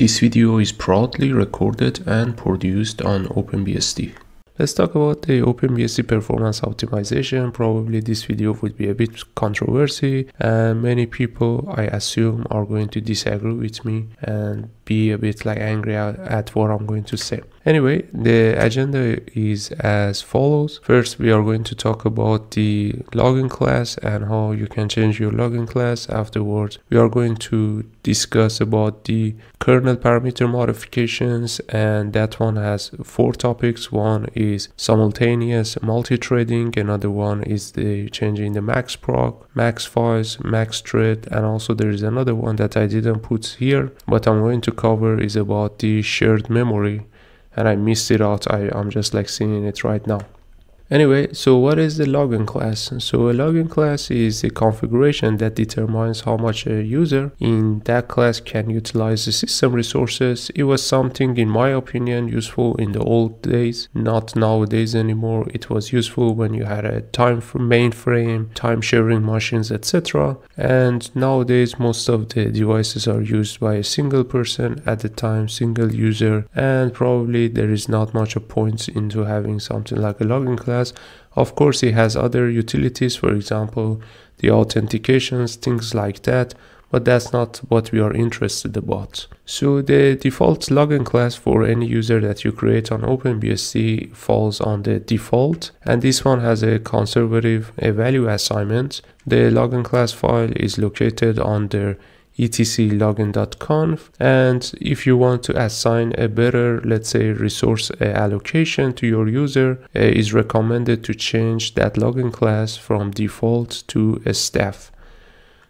This video is proudly recorded and produced on OpenBSD. Let's talk about the OpenBSD performance optimization. Probably this video would be a bit controversial and many people, I assume, are going to disagree with me and be a bit like angry at what I'm going to say. Anyway, the agenda is as follows. First, we are going to talk about the login class and how you can change your login class. Afterwards, we are going to discuss about the kernel parameter modifications, and that one has four topics. One is simultaneous multi-threading, another one is the changing the max proc, max files, max thread, and also there is another one that I didn't put here but I'm going to cover is about the shared memory, and I missed it out. I'm just like seeing it right now. Anyway, so what is the login class? So a login class is a configuration that determines how much a user in that class can utilize the system resources. It was something, in my opinion, useful in the old days, not nowadays anymore. It was useful when you had a time for mainframe, time sharing machines, etc. And nowadays, most of the devices are used by a single person at a time, single user, and probably there is not much a point into having something like a login class. Of course, it has other utilities, for example, the authentications, things like that, but that's not what we are interested about. So the default login class for any user that you create on OpenBSD falls on the default, and this one has a conservative value assignment. The login class file is located under etc/login.conf, and if you want to assign a better, let's say, resource allocation to your user, is recommended to change that login class from default to a staff.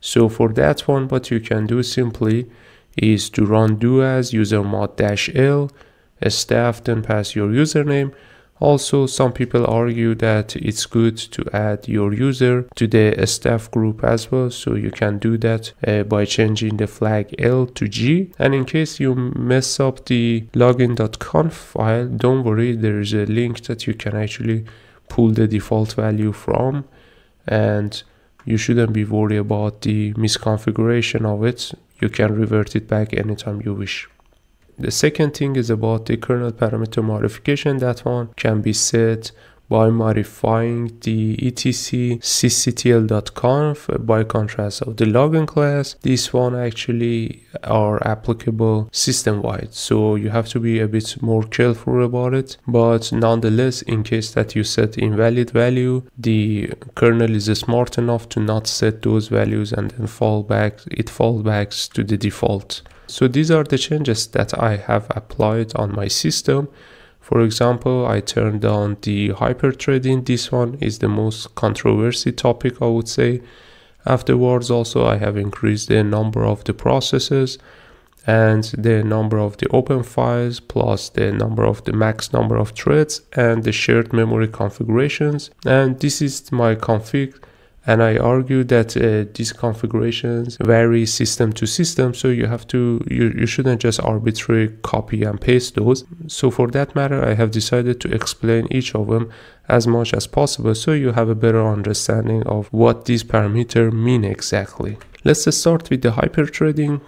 So for that one, what you can do simply is to run do as user mod-l a staff, then pass your username. Also, some people argue that it's good to add your user to the staff group as well, so you can do that by changing the flag L to G. And in case you mess up the login.conf file, don't worry, there is a link that you can actually pull the default value from, and you shouldn't be worried about the misconfiguration of it. You can revert it back anytime you wish. The second thing is about the kernel parameter modification. That one can be set by modifying the etc/cctl.conf by contrast of the login class. This one actually are applicable system-wide, so you have to be a bit more careful about it, but nonetheless, in case that you set invalid value, the kernel is smart enough to not set those values and then fall back to the default. So these are the changes that I have applied on my system. For example, I turned on the hyperthreading. This one is the most controversial topic, I would say. Afterwards, also, I have increased the number of the processes and the number of the open files, plus the number of the max number of threads and the shared memory configurations. And this is my config. And I argue that these configurations vary system to system, so you shouldn't just arbitrarily copy and paste those. So for that matter, I have decided to explain each of them as much as possible, so you have a better understanding of what these parameters mean exactly. Let's start with the hyperthreading.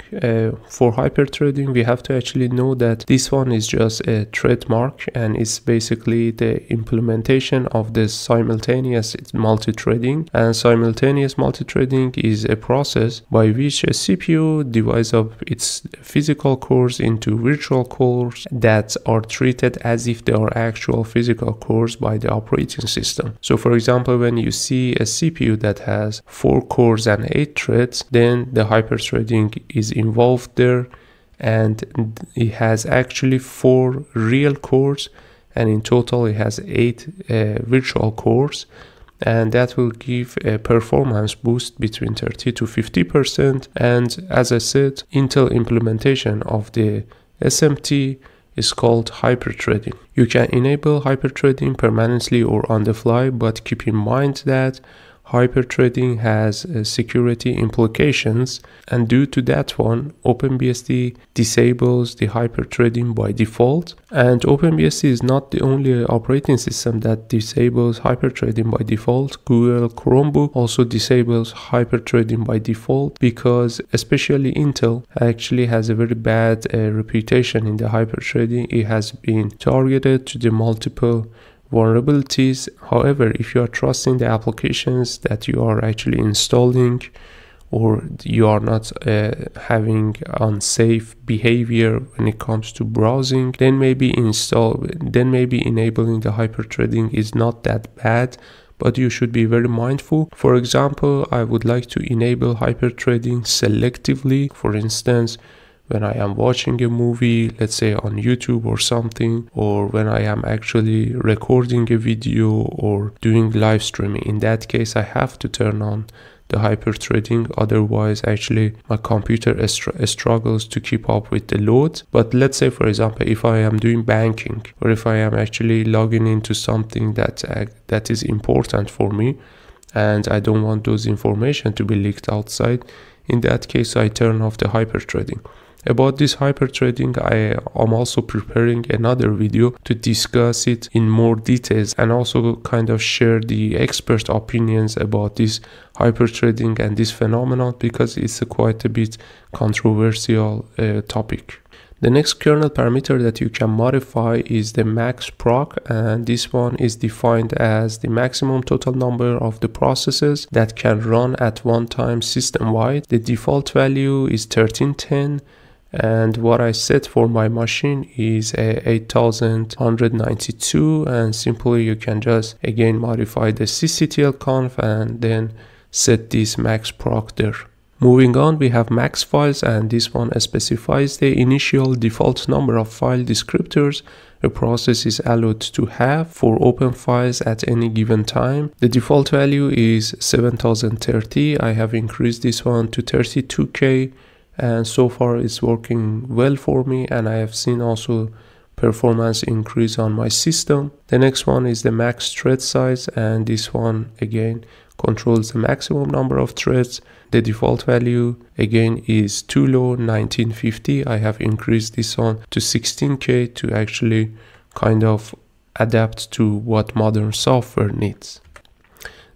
For hyperthreading, we have to actually know that this one is just a trademark, and it's basically the implementation of the simultaneous multithreading. And simultaneous multithreading is a process by which a CPU divides up its physical cores into virtual cores that are treated as if they are actual physical cores by the operating system. So for example, when you see a CPU that has 4 cores and 8 threads, then the hyperthreading is involved there, and it has actually 4 real cores, and in total it has 8 virtual cores, and that will give a performance boost between 30% to 50%. And as I said, Intel implementation of the SMT is called hyperthreading. You can enable hyperthreading permanently or on the fly, but keep in mind that hyperthreading has security implications, and due to that one, OpenBSD disables the hyperthreading by default. And OpenBSD is not the only operating system that disables hyperthreading by default. Google Chromebook also disables hyperthreading by default, because especially Intel actually has a very bad reputation in the hyperthreading. It has been targeted to the multiple vulnerabilities. However, if you are trusting the applications that you are actually installing, or you are not having unsafe behavior when it comes to browsing, then maybe enabling the hyperthreading is not that bad, but you should be very mindful. For example, I would like to enable hyperthreading selectively. For instance, when I am watching a movie, let's say on YouTube or something, or when I am actually recording a video or doing live streaming, in that case, I have to turn on the hyperthreading. Otherwise, actually, my computer struggles to keep up with the load. But let's say, for example, if I am doing banking, or if I am actually logging into something that is important for me, and I don't want those information to be leaked outside, in that case, I turn off the hyperthreading. About this hyperthreading, I am also preparing another video to discuss it in more details, and also kind of share the expert opinions about this hyperthreading and this phenomenon, because it's a quite a bit controversial topic. The next kernel parameter that you can modify is the max proc, and this one is defined as the maximum total number of the processes that can run at one time system-wide. The default value is 1310, and what I set for my machine is 8192, and simply you can just again modify the cctl.conf and then set this max proc there. Moving on, we have max files, and this one specifies the initial default number of file descriptors a process is allowed to have for open files at any given time. The default value is 7030. I have increased this one to 32k, and so far it's working well for me, and I have seen also performance increase on my system. The next one is the max thread size, and this one again controls the maximum number of threads. The default value again is too low, 1950. I have increased this one to 16k to actually kind of adapt to what modern software needs.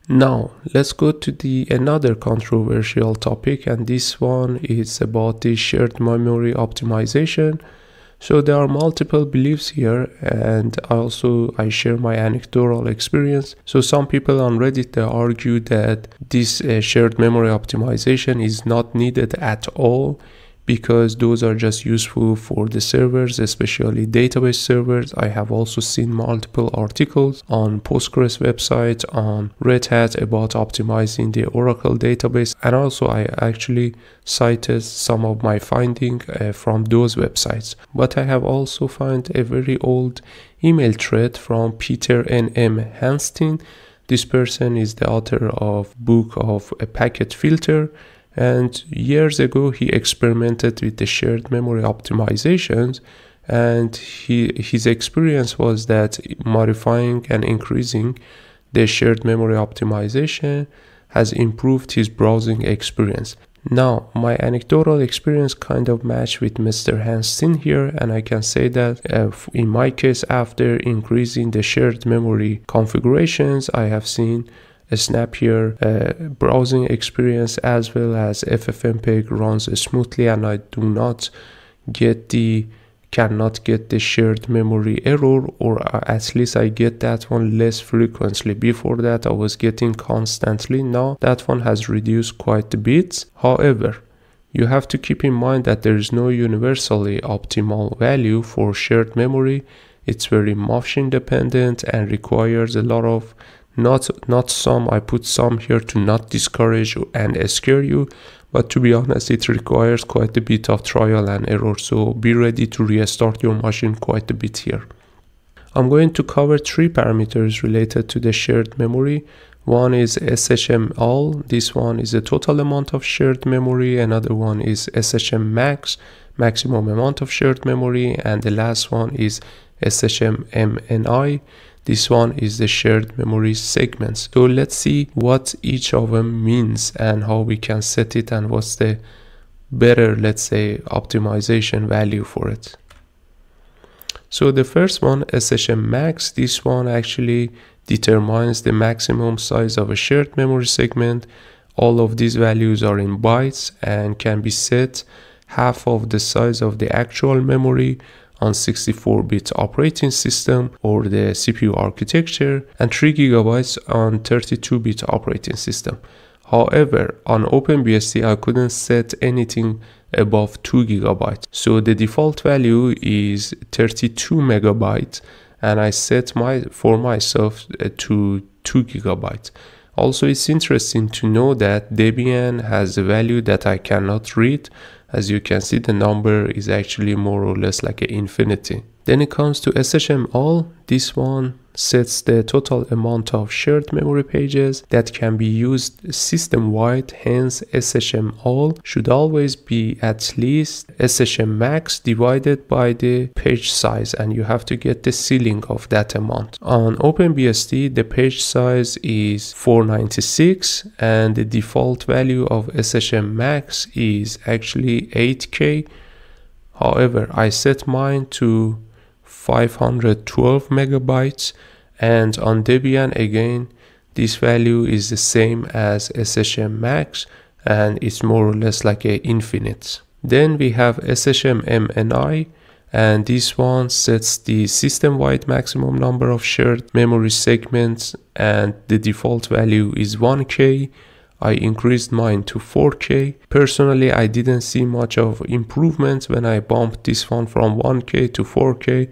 Now let's go to another controversial topic, and this one is about the shared memory optimization. So there are multiple beliefs here, and I share my anecdotal experience. So some people on Reddit, they argue that this shared memory optimization is not needed at all, because those are just useful for the servers, especially database servers. I have also seen multiple articles on Postgres website, on Red Hat, about optimizing the Oracle database, and also I actually cited some of my findings from those websites. But I have also found a very old email thread from Peter N M Hansteen. This person is the author of book of a packet filter, and years ago he experimented with the shared memory optimizations, and his experience was that modifying and increasing the shared memory optimization has improved his browsing experience. Now, my anecdotal experience kind of matched with Mr. Hansteen here, and I can say that in my case, after increasing the shared memory configurations, I have seen a snappier browsing experience, as well as ffmpeg runs smoothly, and I do not get the shared memory error, or at least I get that one less frequently. Before that, I was getting constantly. Now that one has reduced quite a bit. However, you have to keep in mind that there is no universally optimal value for shared memory. It's very machine dependent and requires a lot of I put some here to not discourage and scare you, but to be honest, it requires quite a bit of trial and error, so be ready to restart your machine quite a bit here. I'm going to cover three parameters related to the shared memory. One is SHM_ALL, this one is the total amount of shared memory, another one is SHM_MAX, maximum amount of shared memory, and the last one is SHM_MNI, This one is the shared memory segments. So let's see what each of them means and how we can set it and what's the better, let's say, optimization value for it. So the first one, SHM_MAX, this one actually determines the maximum size of a shared memory segment. All of these values are in bytes and can be set half of the size of the actual memory on 64-bit operating system or the CPU architecture, and 3 GB on 32-bit operating system. However, on OpenBSD, I couldn't set anything above 2 GB. So the default value is 32 MB, and I set for myself to 2 GB. Also, it's interesting to know that Debian has a value that I cannot read. As you can see, the number is actually more or less like an infinity. Then it comes to SHM_ALL. This one sets the total amount of shared memory pages that can be used system-wide, hence SHM_ALL should always be at least SHM_MAX divided by the page size, and you have to get the ceiling of that amount. On OpenBSD, the page size is 496 and the default value of SHM_MAX is actually 8K. However, I set mine to 512 MB, and on Debian again this value is the same as SHM_MAX and it's more or less like an infinite. Then we have SHM_MNI, and this one sets the system-wide maximum number of shared memory segments and the default value is 1K. I increased mine to 4K. Personally, I didn't see much of improvements when I bumped this one from 1K to 4K.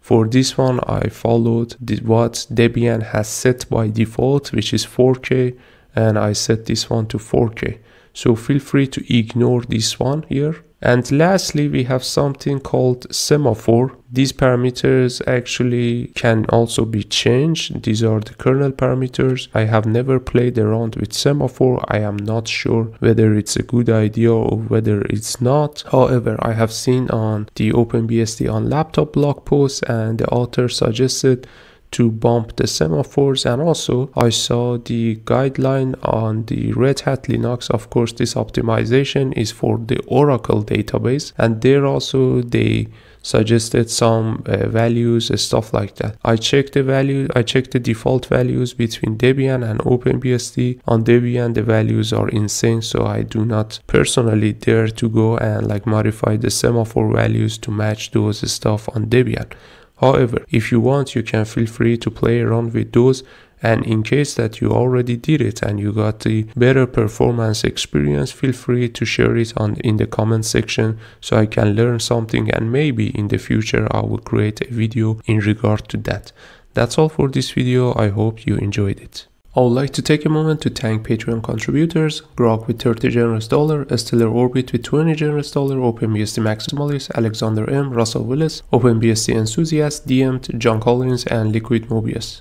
For this one, I followed what Debian has set by default, which is 4K, and I set this one to 4K. So feel free to ignore this one here. And lastly, we have something called semaphore. These parameters actually can also be changed. These are the kernel parameters. I have never played around with semaphore. I am not sure whether it's a good idea or whether it's not. However, I have seen on the OpenBSD on laptop blog post, and the author suggested to bump the semaphores, and also I saw the guideline on the Red Hat Linux. Of course, this optimization is for the Oracle database, and there also they suggested some values and stuff like that. I checked the default values between Debian and OpenBSD. On Debian the values are insane, so I do not personally dare to go and like modify the semaphore values to match those stuff on Debian. However, if you want, you can feel free to play around with those, and in case that you already did it and you got the better performance experience, feel free to share it in the comment section so I can learn something, and maybe in the future I will create a video in regard to that. That's all for this video. I hope you enjoyed it. I would like to take a moment to thank Patreon contributors: Grog with $30 generous, Stellar Orbit with $20 generous, OpenBSD Maximalis, Alexander M, Russell Willis, OpenBSD Enthusiast, DMT, John Collins, and Liquid Mobius.